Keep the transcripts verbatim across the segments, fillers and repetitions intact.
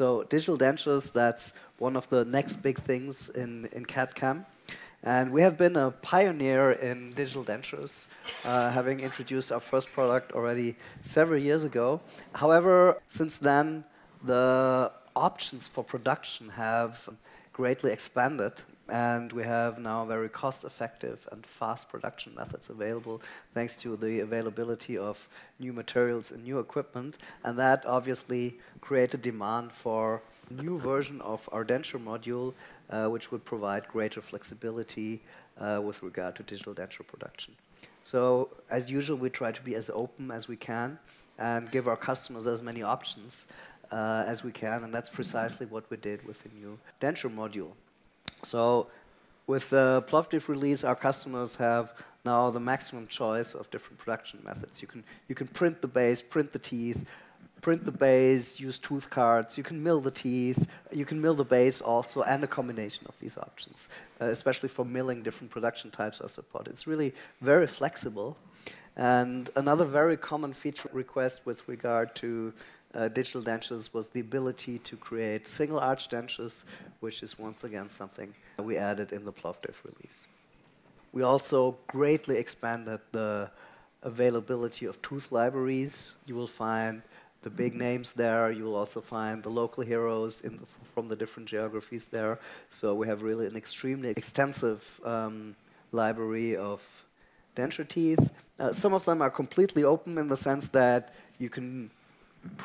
So digital dentures, that's one of the next big things in, in C A D C A M. And we have been a pioneer in digital dentures, uh, having introduced our first product already several years ago. However, since then, the options for production have greatly expanded, and we have now very cost-effective and fast production methods available thanks to the availability of new materials and new equipment. And that obviously created demand for a new version of our denture module, uh, which would provide greater flexibility uh, with regard to digital denture production. So as usual, we try to be as open as we can and give our customers as many options uh, as we can, and that's precisely what we did with the new denture module. So with the Plovdiv release, our customers have now the maximum choice of different production methods. You can, you can print the base, print the teeth, print the base, use tooth cards, you can mill the teeth, you can mill the base also, and a combination of these options, uh, especially for milling different production types are supported. It's really very flexible. And another very common feature request with regard to Uh, digital dentures was the ability to create single arch dentures, which is once again something we added in the Plovdiv release. We also greatly expanded the availability of tooth libraries. You will find the big names there. You will also find the local heroes in the, from the different geographies there. So we have really an extremely extensive um, library of denture teeth. Uh, some of them are completely open in the sense that you can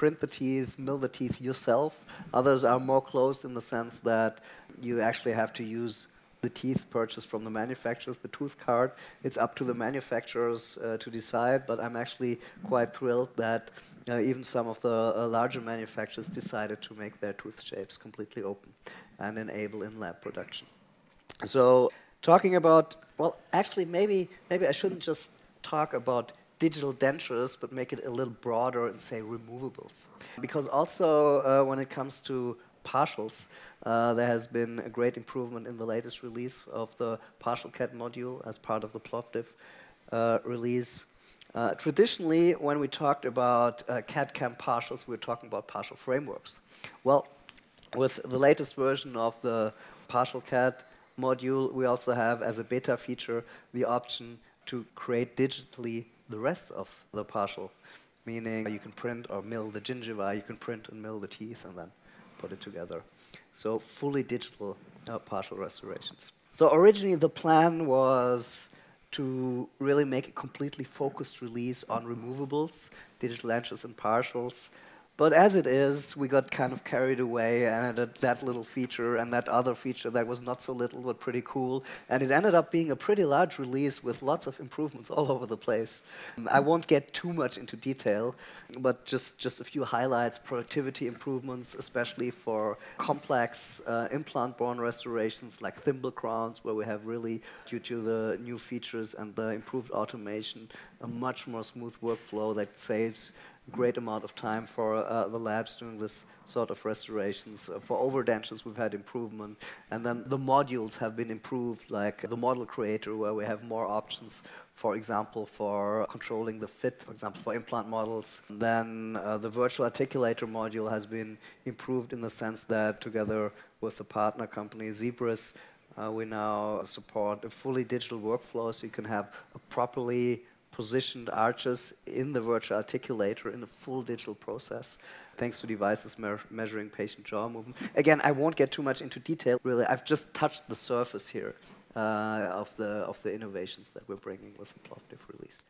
print the teeth, mill the teeth yourself. Others are more closed in the sense that you actually have to use the teeth purchased from the manufacturers, the tooth card. It's up to the manufacturers uh, to decide, but I'm actually quite thrilled that uh, even some of the uh, larger manufacturers decided to make their tooth shapes completely open and enable in-lab production. So talking about, well, actually maybe, maybe I shouldn't just talk about digital dentures, but make it a little broader and say removables. Because also uh, when it comes to partials, uh, there has been a great improvement in the latest release of the partial C A D module as part of the Plovdiv uh, release. Uh, traditionally, when we talked about uh, C A D C A M partials, we were talking about partial frameworks. Well, with the latest version of the partial C A D module, we also have as a beta feature the option to create digitally the rest of the partial, meaning you can print or mill the gingiva, you can print and mill the teeth and then put it together. So fully digital uh, partial restorations. So originally the plan was to really make a completely focused release on removables, digital dentures and partials. But as it is, we got kind of carried away and added that little feature and that other feature that was not so little but pretty cool. And it ended up being a pretty large release with lots of improvements all over the place. I won't get too much into detail, but just, just a few highlights, productivity improvements, especially for complex uh, implant-borne restorations like thimble crowns, where we have really, due to the new features and the improved automation, a much more smooth workflow that saves great amount of time for uh, the labs doing this sort of restorations. Uh, for overdentures, we've had improvement. And then the modules have been improved, like the model creator, where we have more options, for example, for controlling the fit, for example, for implant models. And then uh, the virtual articulator module has been improved in the sense that together with the partner company, Zebris, uh, we now support a fully digital workflow, so you can have a properly positioned arches in the virtual articulator in a full digital process, thanks to devices me measuring patient jaw movement. Again, I won't get too much into detail, really. I've just touched the surface here uh, of, the, of the innovations that we're bringing with the Plovdiv release.